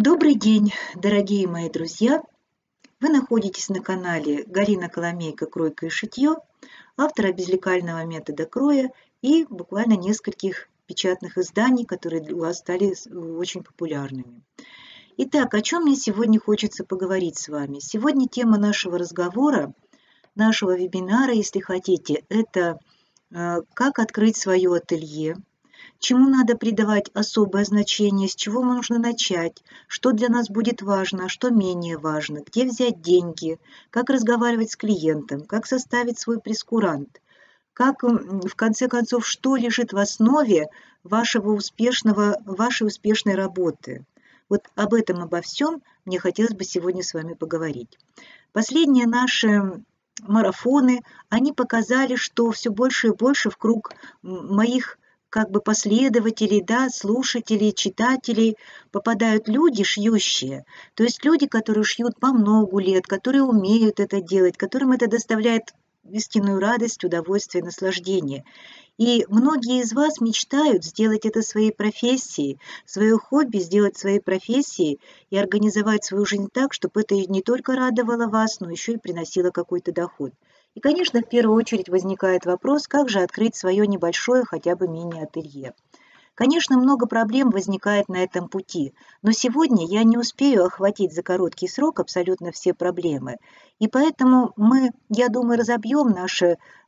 Добрый день, дорогие мои друзья! Вы находитесь на канале Галина Коломейко «Кройка и шитье», автора безлекального метода кроя и буквально нескольких печатных изданий, которые у вас стали очень популярными. Итак, о чем мне сегодня хочется поговорить с вами? Сегодня тема нашего разговора, нашего вебинара, если хотите, это как открыть свое ателье, чему надо придавать особое значение, с чего нужно начать, что для нас будет важно, а что менее важно, где взять деньги, как разговаривать с клиентом, как составить свой прескурант, как, в конце концов, что лежит в основе вашей успешной работы. Вот об этом, обо всем мне хотелось бы сегодня с вами поговорить. Последние наши марафоны, они показали, что все больше и больше в круг моих как бы последователей, да, слушателей, читателей попадают люди, шьющие. То есть люди, которые шьют по много лет, которые умеют это делать, которым это доставляет истинную радость, удовольствие, наслаждение. И многие из вас мечтают сделать это своей профессией, свое хобби сделать своей профессией и организовать свою жизнь так, чтобы это не только радовало вас, но еще и приносило какой-то доход. И, конечно, в первую очередь возникает вопрос, как же открыть свое небольшое, хотя бы мини-ателье. Конечно, много проблем возникает на этом пути, но сегодня я не успею охватить за короткий срок абсолютно все проблемы. И поэтому мы, я думаю, разобьем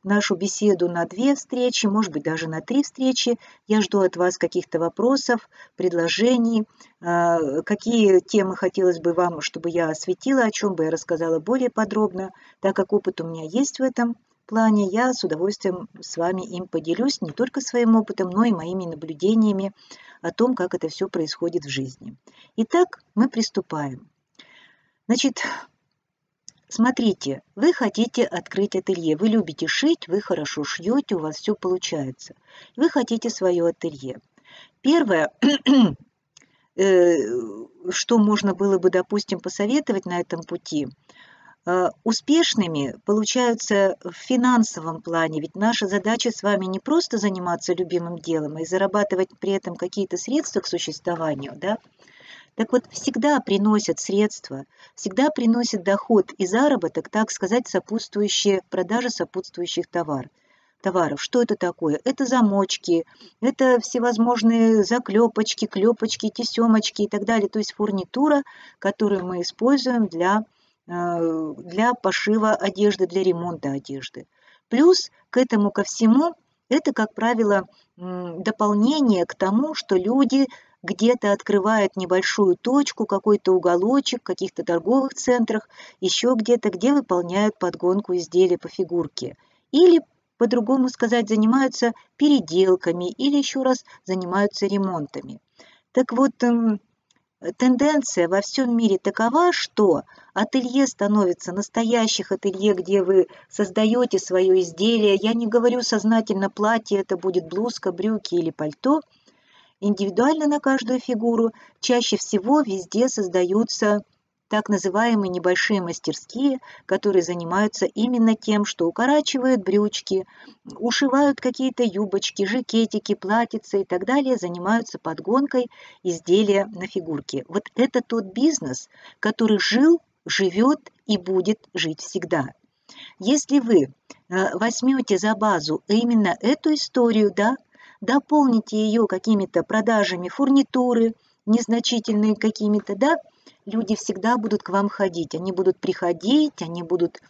нашу беседу на 2 встречи, может быть, даже на 3 встречи. Я жду от вас каких-то вопросов, предложений, какие темы хотелось бы вам, чтобы я осветила, о чем бы я рассказала более подробно, так как опыт у меня есть в этом плане, я с удовольствием с вами им поделюсь, не только своим опытом, но и моими наблюдениями о том, как это все происходит в жизни. Итак, мы приступаем. Значит, смотрите, вы хотите открыть ателье, вы любите шить, вы хорошо шьете, у вас все получается. Вы хотите свое ателье. Первое, что можно было бы, допустим, посоветовать на этом пути, успешными получаются в финансовом плане, ведь наша задача с вами не просто заниматься любимым делом и зарабатывать при этом какие-то средства к существованию, да? Так вот, всегда приносят средства, всегда приносят доход и заработок, так сказать, сопутствующие продажи сопутствующих товаров. Что это такое? Это замочки, это всевозможные заклепочки, клепочки, тесемочки и так далее. То есть фурнитура, которую мы используем для пошива одежды, для ремонта одежды. Плюс к этому ко всему, это, как правило, дополнение к тому, что люди где-то открывают небольшую точку, какой-то уголочек, в каких-то торговых центрах, еще где-то, где выполняют подгонку изделия по фигурке. Или, по-другому сказать, занимаются переделками или еще раз занимаются ремонтами. Так вот, тенденция во всем мире такова, что ателье становится настоящих ателье, где вы создаете свое изделие. Я не говорю сознательно платье, это будет блузка, брюки или пальто. Индивидуально на каждую фигуру чаще всего везде создаются так называемые небольшие мастерские, которые занимаются именно тем, что укорачивают брючки, ушивают какие-то юбочки, жакетики, платьицы и так далее, занимаются подгонкой изделия на фигурке. Вот это тот бизнес, который жил, живет и будет жить всегда. Если вы возьмете за базу именно эту историю, да, дополните ее какими-то продажами фурнитуры, незначительные какими-то, да, люди всегда будут к вам ходить. Они будут приходить, они будут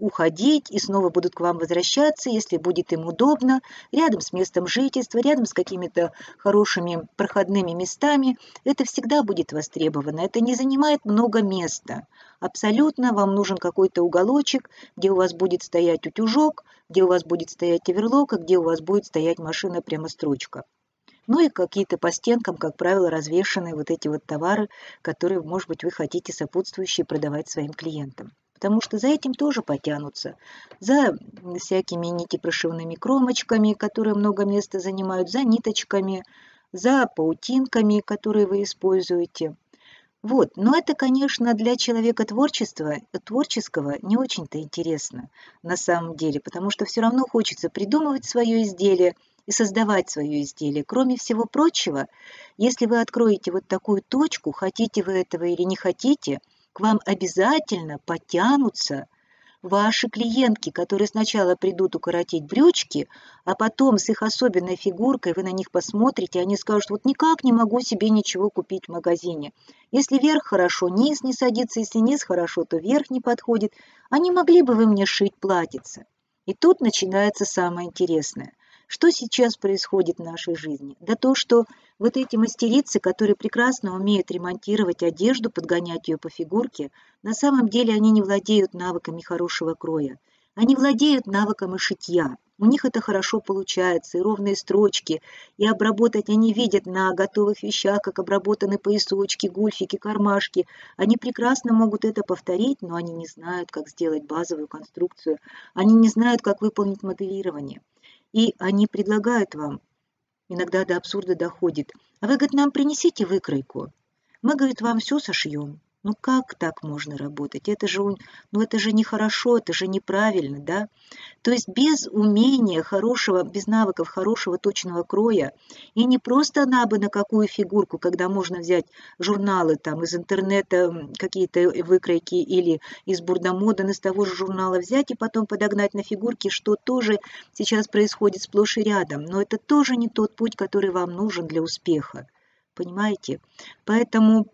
уходить и снова будут к вам возвращаться, если будет им удобно, рядом с местом жительства, рядом с какими-то хорошими проходными местами. Это всегда будет востребовано. Это не занимает много места. Абсолютно вам нужен какой-то уголочек, где у вас будет стоять утюжок, где у вас будет стоять оверлок, где у вас будет стоять машина прямо строчка. Ну и какие-то по стенкам, как правило, развешаны вот эти вот товары, которые, может быть, вы хотите сопутствующие продавать своим клиентам. Потому что за этим тоже потянутся. За всякими нитепрошивными кромочками, которые много места занимают, за ниточками, за паутинками, которые вы используете. Вот. Но это, конечно, для человека творческого не очень-то интересно на самом деле, потому что все равно хочется придумывать свое изделие, и создавать свое изделие. Кроме всего прочего, если вы откроете вот такую точку, хотите вы этого или не хотите, к вам обязательно потянутся ваши клиентки, которые сначала придут укоротить брючки, а потом с их особенной фигуркой вы на них посмотрите, они скажут: вот никак не могу себе ничего купить в магазине. Если верх хорошо, низ не садится, если низ хорошо, то верх не подходит. А не могли бы вы мне шить платьице? И тут начинается самое интересное. Что сейчас происходит в нашей жизни? Да то, что вот эти мастерицы, которые прекрасно умеют ремонтировать одежду, подгонять ее по фигурке, на самом деле они не владеют навыками хорошего кроя. Они владеют навыком и шитья. У них это хорошо получается, и ровные строчки, и обработать они видят на готовых вещах, как обработаны поясочки, гульфики, кармашки. Они прекрасно могут это повторить, но они не знают, как сделать базовую конструкцию. Они не знают, как выполнить моделирование. И они предлагают вам, иногда до абсурда доходит: а вы, говорит, нам принесите выкройку. Мы, говорит, вам все сошьем. Ну как так можно работать? Это же нехорошо, это же неправильно, да? То есть без умения хорошего, без навыков хорошего точного кроя, и не просто на бы на какую фигурку, когда можно взять журналы там из интернета, какие-то выкройки или из бурдомода, из того же журнала взять и потом подогнать на фигурки, что тоже сейчас происходит сплошь и рядом. Но это тоже не тот путь, который вам нужен для успеха. Понимаете? Поэтому...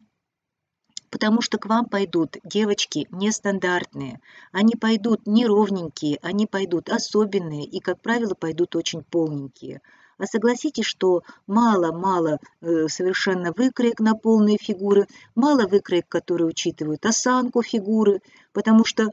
Потому что к вам пойдут девочки нестандартные, они пойдут неровненькие, они пойдут особенные и, как правило, пойдут очень полненькие. А согласитесь, что мало совершенно выкроек на полные фигуры, мало выкроек, которые учитывают осанку фигуры, потому что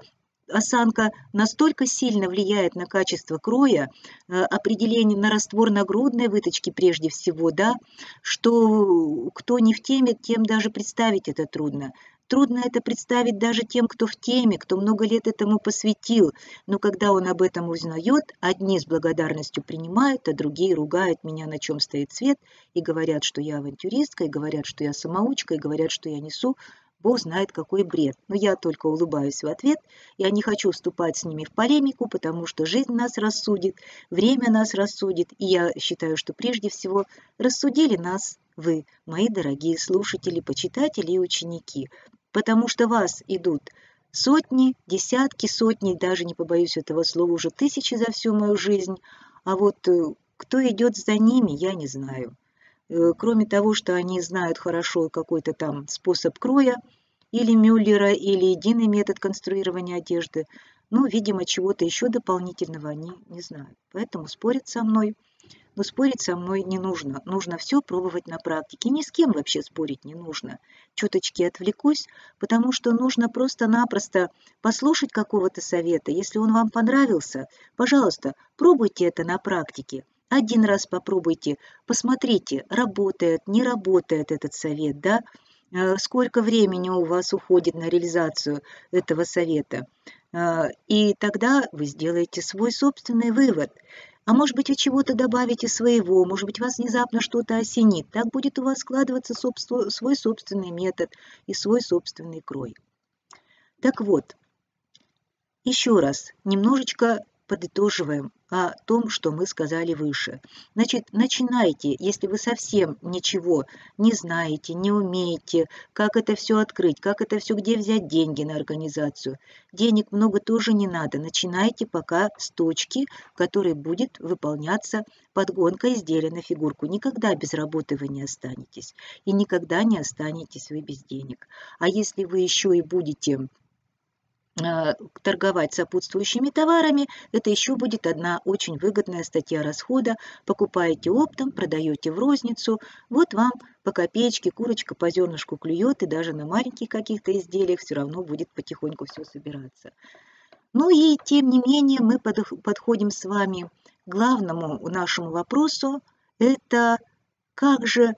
осанка настолько сильно влияет на качество кроя, определение на раствор нагрудной выточки прежде всего, да, что кто не в теме, тем даже представить это трудно. Трудно это представить даже тем, кто в теме, кто много лет этому посвятил. Но когда он об этом узнает, одни с благодарностью принимают, а другие ругают меня, на чем стоит свет, и говорят, что я авантюристка, и говорят, что я самоучка, и говорят, что я несу Бог знает какой бред. Но я только улыбаюсь в ответ. Я не хочу вступать с ними в полемику, потому что жизнь нас рассудит, время нас рассудит. И я считаю, что прежде всего рассудили нас вы, мои дорогие слушатели, почитатели и ученики. Потому что вас идут сотни, десятки, сотни, даже не побоюсь этого слова, уже тысячи за всю мою жизнь. А вот кто идет за ними, я не знаю. Кроме того, что они знают хорошо какой-то там способ кроя, или Мюллера, или единый метод конструирования одежды, ну, видимо, чего-то еще дополнительного они не знают. Поэтому спорят со мной. Но спорить со мной не нужно. Нужно все пробовать на практике. Ни с кем вообще спорить не нужно. Чуточки отвлекусь, потому что нужно просто-напросто послушать какого-то совета. Если он вам понравился, пожалуйста, пробуйте это на практике. Один раз попробуйте, посмотрите, работает, не работает этот совет, да? Сколько времени у вас уходит на реализацию этого совета. И тогда вы сделаете свой собственный вывод. А может быть, вы чего-то добавите своего, может быть, вас внезапно что-то осенит. Так будет у вас складываться свой собственный метод и свой собственный крой. Так вот, еще раз, немножечко подытоживаем о том, что мы сказали выше. Значит, начинайте, если вы совсем ничего не знаете, не умеете, как это все открыть, как это все, где взять деньги на организацию. Денег много тоже не надо. Начинайте пока с точки, в которой будет выполняться подгонка изделия на фигурку. Никогда без работы вы не останетесь. И никогда не останетесь вы без денег. А если вы еще и будете торговать сопутствующими товарами, это еще будет одна очень выгодная статья расхода. Покупаете оптом, продаете в розницу, вот вам по копеечке курочка по зернышку клюет, и даже на маленьких каких-то изделиях все равно будет потихоньку все собираться. Ну и тем не менее мы подходим с вами к главному нашему вопросу, это как же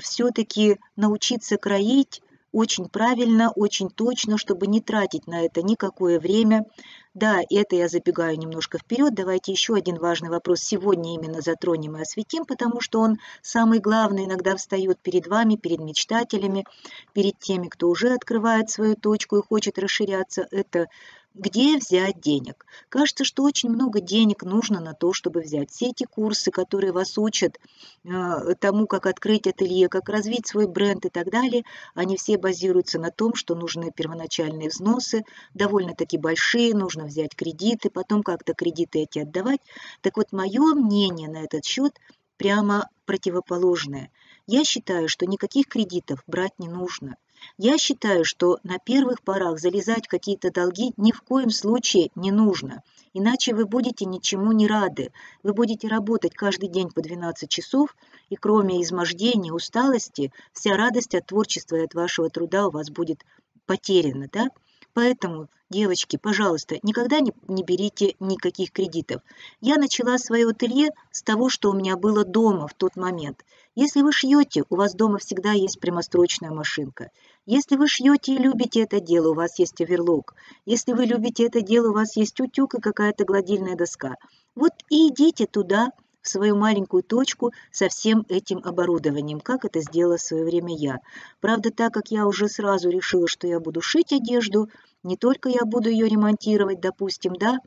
все-таки научиться кроить очень правильно, очень точно, чтобы не тратить на это никакое время. Да, это я забегаю немножко вперед. Давайте еще один важный вопрос сегодня именно затронем и осветим, потому что он самый главный иногда встает перед вами, перед мечтателями, перед теми, кто уже открывает свою точку и хочет расширяться. Это Где взять денег? Кажется, что очень много денег нужно на то, чтобы взять. Все эти курсы, которые вас учат тому, как открыть ателье, как развить свой бренд и так далее, они все базируются на том, что нужны первоначальные взносы, довольно-таки большие, нужно взять кредиты, потом как-то кредиты эти отдавать. Так вот, мое мнение на этот счет прямо противоположное. Я считаю, что никаких кредитов брать не нужно. Я считаю, что на первых порах залезать в какие-то долги ни в коем случае не нужно, иначе вы будете ничему не рады. Вы будете работать каждый день по 12 часов, и кроме измождения, усталости, вся радость от творчества и от вашего труда у вас будет потеряна, да? Поэтому, девочки, пожалуйста, никогда не берите никаких кредитов. Я начала свое ателье с того, что у меня было дома в тот момент. Если вы шьете, у вас дома всегда есть прямострочная машинка. Если вы шьете и любите это дело, у вас есть оверлок. Если вы любите это дело, у вас есть утюг и какая-то гладильная доска. Вот и идите туда, в свою маленькую точку со всем этим оборудованием, как это сделала в свое время я. Правда, так как я уже сразу решила, что я буду шить одежду, не только я буду ее ремонтировать, допустим, да,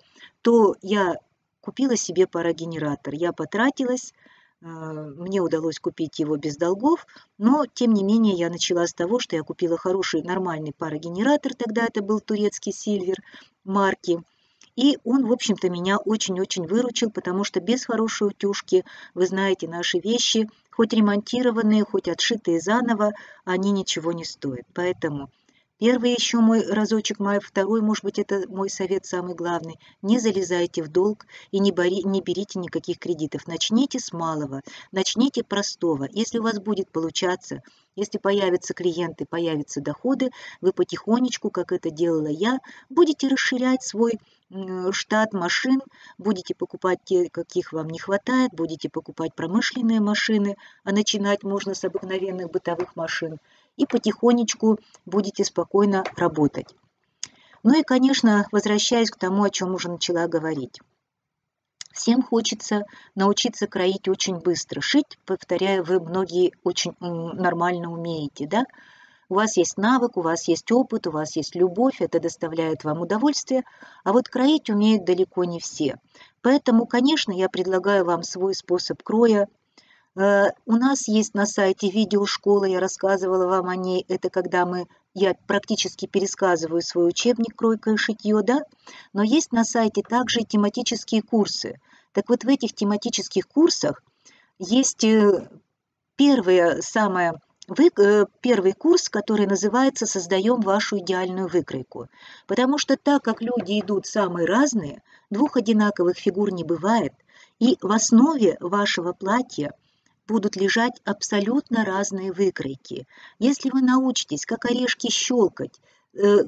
то я купила себе парогенератор. Я потратилась, мне удалось купить его без долгов, но, тем не менее, я начала с того, что я купила хороший, нормальный парогенератор, тогда это был турецкий Сильвер марки. И он, в общем-то, меня очень-очень выручил, потому что без хорошей утюжки, вы знаете, наши вещи, хоть ремонтированные, хоть отшитые заново, они ничего не стоят. Поэтому первый еще мой разочек, второй, может быть, это мой совет самый главный. Не залезайте в долг и не берите никаких кредитов. Начните с малого, начните простого. Если у вас будет получаться, если появятся клиенты, появятся доходы, вы потихонечку, как это делала я, будете расширять свой штат машин, будете покупать те, каких вам не хватает, будете покупать промышленные машины, а начинать можно с обыкновенных бытовых машин, и потихонечку будете спокойно работать. Ну и, конечно, возвращаясь к тому, о чем уже начала говорить. Всем хочется научиться кроить очень быстро. Шить, повторяю, вы многие очень нормально умеете, да? У вас есть навык, у вас есть опыт, у вас есть любовь, это доставляет вам удовольствие, а вот кроить умеют далеко не все. Поэтому, конечно, я предлагаю вам свой способ кроя. У нас есть на сайте видеошкола, я рассказывала вам о ней, это когда я практически пересказываю свой учебник «Кройка и шитье», да? Но есть на сайте также тематические курсы. Так вот, в этих тематических курсах есть первый курс, который называется «Создаем вашу идеальную выкройку». Потому что так как люди идут самые разные, двух одинаковых фигур не бывает, и в основе вашего платья будут лежать абсолютно разные выкройки. Если вы научитесь, как орешки, щелкать,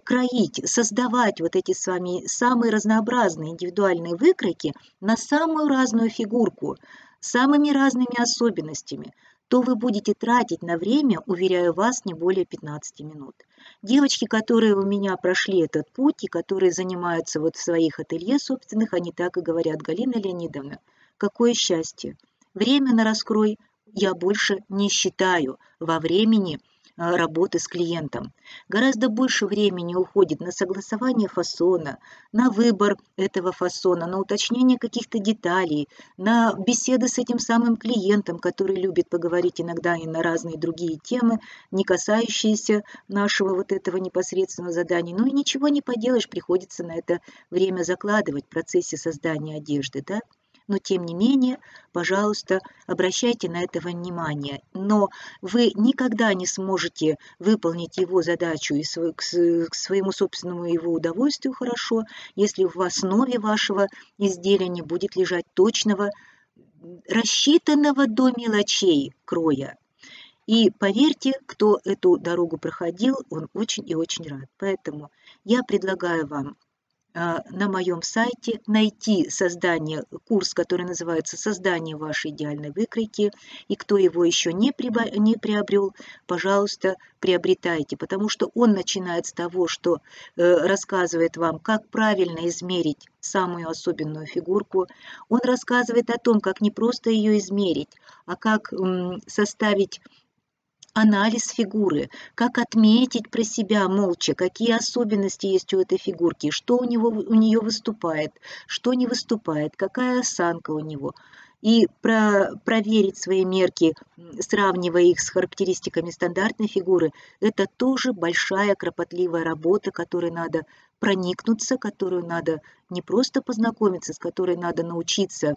кроить, создавать вот эти с вами самые разнообразные индивидуальные выкройки на самую разную фигурку, с самыми разными особенностями, то вы будете тратить на время, уверяю вас, не более 15 минут. Девочки, которые у меня прошли этот путь и которые занимаются вот в своих ателье собственных, они так и говорят: Галина Леонидовна, какое счастье! Время на раскрой я больше не считаю во времени работы с клиентом. Гораздо больше времени уходит на согласование фасона, на выбор этого фасона, на уточнение каких-то деталей, на беседы с этим самым клиентом, который любит поговорить иногда и на разные другие темы, не касающиеся нашего вот этого непосредственного задания. Ну и ничего не поделаешь, приходится на это время закладывать в процессе создания одежды, да? Но, тем не менее, пожалуйста, обращайте на это внимание. Но вы никогда не сможете выполнить его задачу и к своему собственному его удовольствию хорошо, если в основе вашего изделия не будет лежать точного, рассчитанного до мелочей кроя. И поверьте, кто эту дорогу проходил, он очень и очень рад. Поэтому я предлагаю вам на моем сайте найти курс, который называется «Создание вашей идеальной выкройки». И кто его еще не приобрел, пожалуйста, приобретайте, потому что он начинает с того, что рассказывает вам, как правильно измерить самую особенную фигурку. Он рассказывает о том, как не просто ее измерить, а как составить анализ фигуры, как отметить про себя молча, какие особенности есть у этой фигурки, что у нее выступает, что не выступает, какая осанка у него. И проверить свои мерки, сравнивая их с характеристиками стандартной фигуры, это тоже большая кропотливая работа, которой надо проникнуться, которую надо не просто познакомиться, с которой надо научиться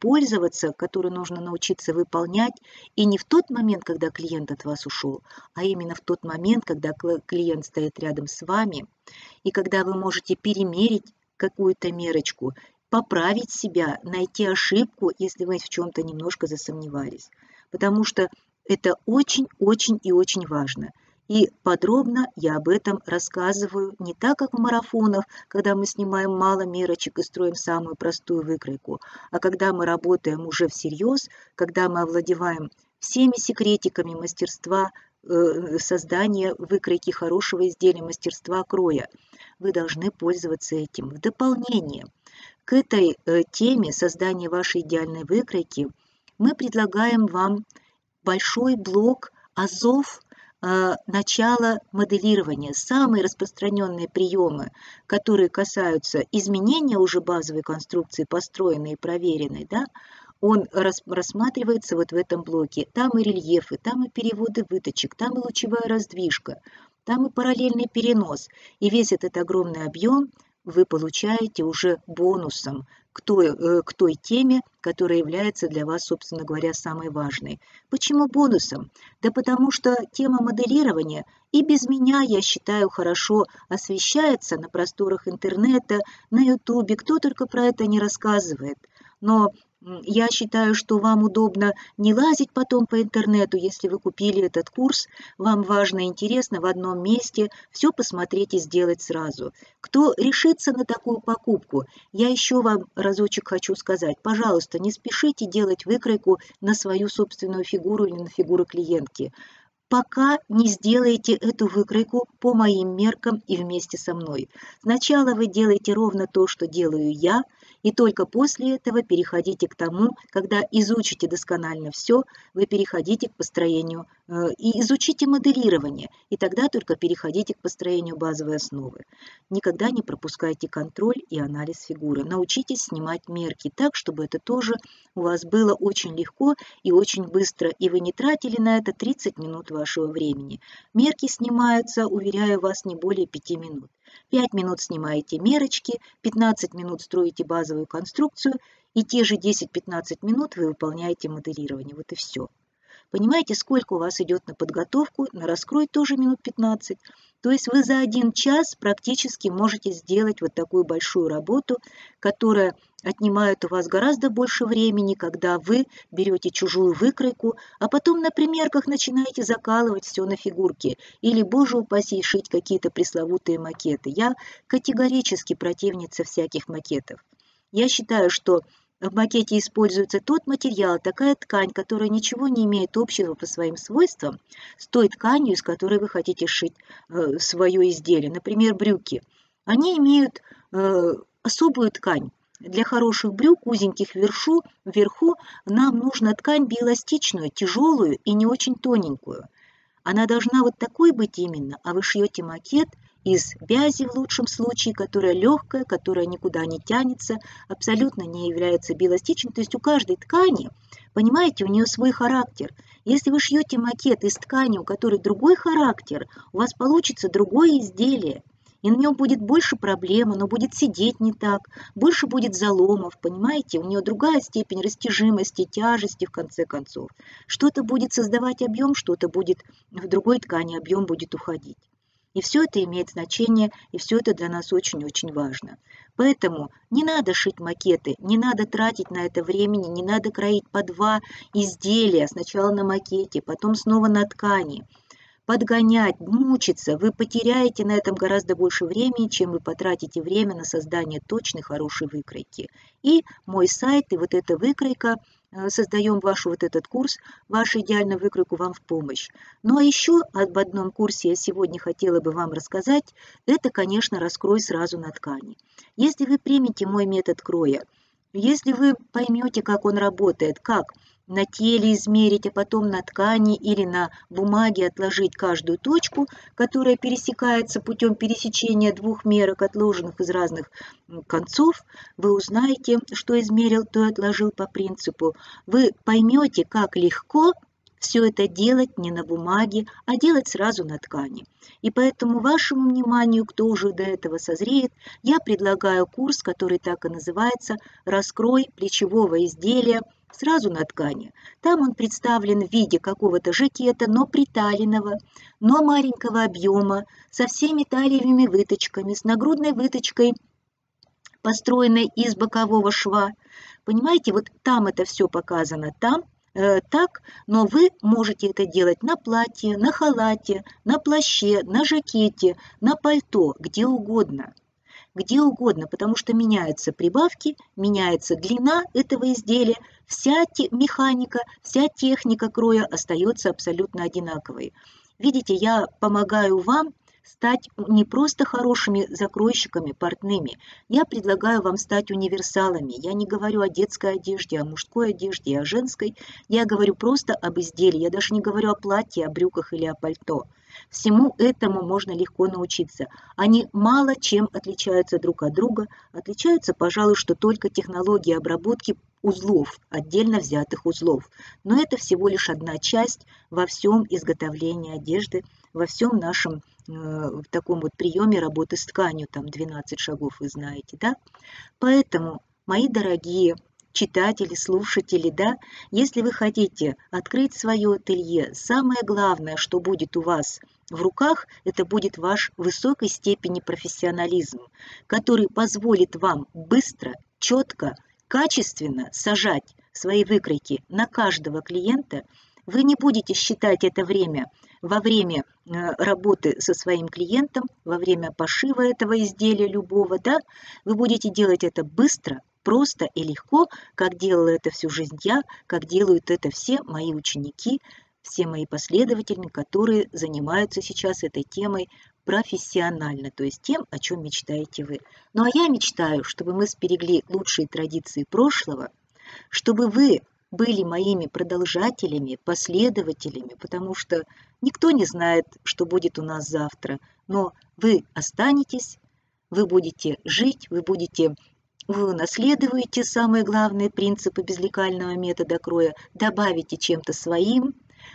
пользоваться, которую нужно научиться выполнять. И не в тот момент, когда клиент от вас ушел, а именно в тот момент, когда клиент стоит рядом с вами, и когда вы можете перемерить какую-то мерочку, поправить себя, найти ошибку, если вы в чем-то немножко засомневались. Потому что это очень-очень и очень важно. И подробно я об этом рассказываю не так, как в марафонах, когда мы снимаем мало мерочек и строим самую простую выкройку, а когда мы работаем уже всерьез, когда мы овладеваем всеми секретиками мастерства, создания выкройки хорошего изделия, мастерства кроя. Вы должны пользоваться этим. В дополнение к этой теме создания вашей идеальной выкройки мы предлагаем вам большой блок азов начала моделирования. Самые распространенные приемы, которые касаются изменения уже базовой конструкции, построенной и проверенной, да, он рассматривается вот в этом блоке. Там и рельефы, там и переводы выточек, там и лучевая раздвижка, там и параллельный перенос. И весь этот огромный объем вы получаете уже бонусом к той теме, которая является для вас, собственно говоря, самой важной. Почему бонусом? Да потому что тема моделирования и без меня, я считаю, хорошо освещается на просторах интернета, на ютубе, кто только про это не рассказывает. Но я считаю, что вам удобно не лазить потом по интернету, если вы купили этот курс, вам важно и интересно в одном месте все посмотреть и сделать сразу. Кто решится на такую покупку, я еще вам разочек хочу сказать, пожалуйста, не спешите делать выкройку на свою собственную фигуру или на фигуру клиентки, пока не сделаете эту выкройку по моим меркам и вместе со мной. Сначала вы делаете ровно то, что делаю я, и только после этого переходите к тому, когда изучите досконально все, вы переходите к построению и изучите моделирование, и тогда только переходите к построению базовой основы. Никогда не пропускайте контроль и анализ фигуры. Научитесь снимать мерки так, чтобы это тоже у вас было очень легко и очень быстро, и вы не тратили на это 30 минут вашего времени. Мерки снимаются, уверяю вас, не более 5 минут. 5 минут снимаете мерочки, 15 минут строите базовую конструкцию, и те же 10-15 минут вы выполняете моделирование. Вот и все. Понимаете, сколько у вас идет на подготовку, на раскрой тоже минут 15. То есть вы за 1 час практически можете сделать вот такую большую работу, которая отнимает у вас гораздо больше времени, когда вы берете чужую выкройку, а потом на примерках начинаете закалывать все на фигурке или, боже упаси, шить какие-то пресловутые макеты. Я категорически противница всяких макетов. Я считаю, что в макете используется тот материал, такая ткань, которая ничего не имеет общего по своим свойствам с той тканью, из которой вы хотите шить свое изделие. Например, брюки. Они имеют особую ткань. Для хороших брюк, узеньких вверху, нам нужна ткань биэластичную, тяжелую и не очень тоненькую. Она должна вот такой быть именно, а вы шьете макет из вязи в лучшем случае, которая легкая, которая никуда не тянется, абсолютно не является биэластичной. То есть у каждой ткани, понимаете, у нее свой характер. Если вы шьете макет из ткани, у которой другой характер, у вас получится другое изделие. И на нем будет больше проблем, оно будет сидеть не так, больше будет заломов, понимаете? У нее другая степень растяжимости, тяжести, в конце концов. Что-то будет создавать объем, что-то будет в другой ткани, объем будет уходить. И все это имеет значение, и все это для нас очень-очень важно. Поэтому не надо шить макеты, не надо тратить на это времени, не надо кроить по 2 изделия, сначала на макете, потом снова на ткани. Подгонять, мучиться, вы потеряете на этом гораздо больше времени, чем вы потратите время на создание точной, хорошей выкройки. И мой сайт, и вот эта выкройка, создаем вашу вот этот курс, вашу идеальную выкройку вам в помощь. Ну а еще об одном курсе я сегодня хотела бы вам рассказать, это, конечно, раскрой сразу на ткани. Если вы примете мой метод кроя, если вы поймете, как он работает, как на теле измерить, а потом на ткани или на бумаге отложить каждую точку, которая пересекается путем пересечения двух мерок, отложенных из разных концов, вы узнаете, что измерил, то и отложил по принципу. Вы поймете, как легко все это делать не на бумаге, а делать сразу на ткани. И поэтому вашему вниманию, кто уже до этого созреет, я предлагаю курс, который так и называется «Раскрой плечевого изделия сразу на ткани». Там он представлен в виде какого-то жакета, но приталенного, но маленького объема, со всеми талиевыми выточками, с нагрудной выточкой, построенной из бокового шва. Понимаете, вот там это все показано, там. Так, но вы можете это делать на платье, на халате, на плаще, на жакете, на пальто, где угодно. Где угодно, потому что меняются прибавки, меняется длина этого изделия, вся механика, вся техника кроя остается абсолютно одинаковой. Видите, я помогаю вам стать не просто хорошими закройщиками, портными. Я предлагаю вам стать универсалами. Я не говорю о детской одежде, о мужской одежде, о женской. Я говорю просто об изделии. Я даже не говорю о платье, о брюках или о пальто. Всему этому можно легко научиться. Они мало чем отличаются друг от друга. Отличаются, пожалуй, что только технологии обработки узлов, отдельно взятых узлов. Но это всего лишь одна часть во всем изготовлении одежды, во всем нашем в таком вот приеме работы с тканью, там 12 шагов вы знаете, да? Поэтому, мои дорогие читатели, слушатели, да, если вы хотите открыть свое ателье, самое главное, что будет у вас в руках, это будет ваш высокой степени профессионализм, который позволит вам быстро, четко, качественно сажать свои выкройки на каждого клиента. Вы не будете считать это время во время работы со своим клиентом, во время пошива этого изделия любого, да, вы будете делать это быстро, просто и легко, как делала это всю жизнь я, как делают это все мои ученики, все мои последователи, которые занимаются сейчас этой темой профессионально, то есть тем, о чем мечтаете вы. Ну а я мечтаю, чтобы мы сберегли лучшие традиции прошлого, чтобы вы были моими продолжателями, последователями, потому что никто не знает, что будет у нас завтра. Но вы останетесь, вы будете жить, вы унаследуете самые главные принципы безлекального метода кроя, добавите чем-то своим,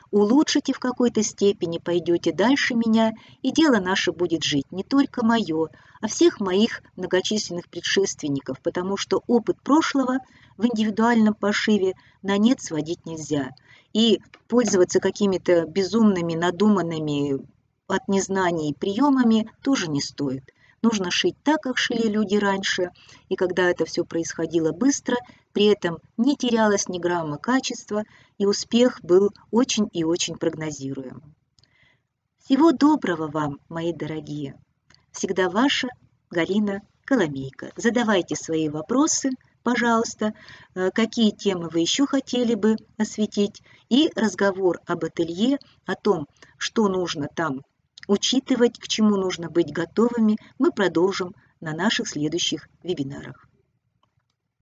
улучшите в какой-то степени, пойдете дальше меня, и дело наше будет жить, не только мое, а всех моих многочисленных предшественников, потому что опыт прошлого в индивидуальном пошиве на нет сводить нельзя. И пользоваться какими-то безумными, надуманными от незнаний приемами тоже не стоит. Нужно шить так, как шили люди раньше, и когда это все происходило быстро, при этом не терялось ни грамма качества, и успех был очень и очень прогнозируемым. Всего доброго вам, мои дорогие! Всегда ваша Галина Коломейко. Задавайте свои вопросы, пожалуйста, какие темы вы еще хотели бы осветить, и разговор об ателье, о том, что нужно там учитывать, к чему нужно быть готовыми, мы продолжим на наших следующих вебинарах.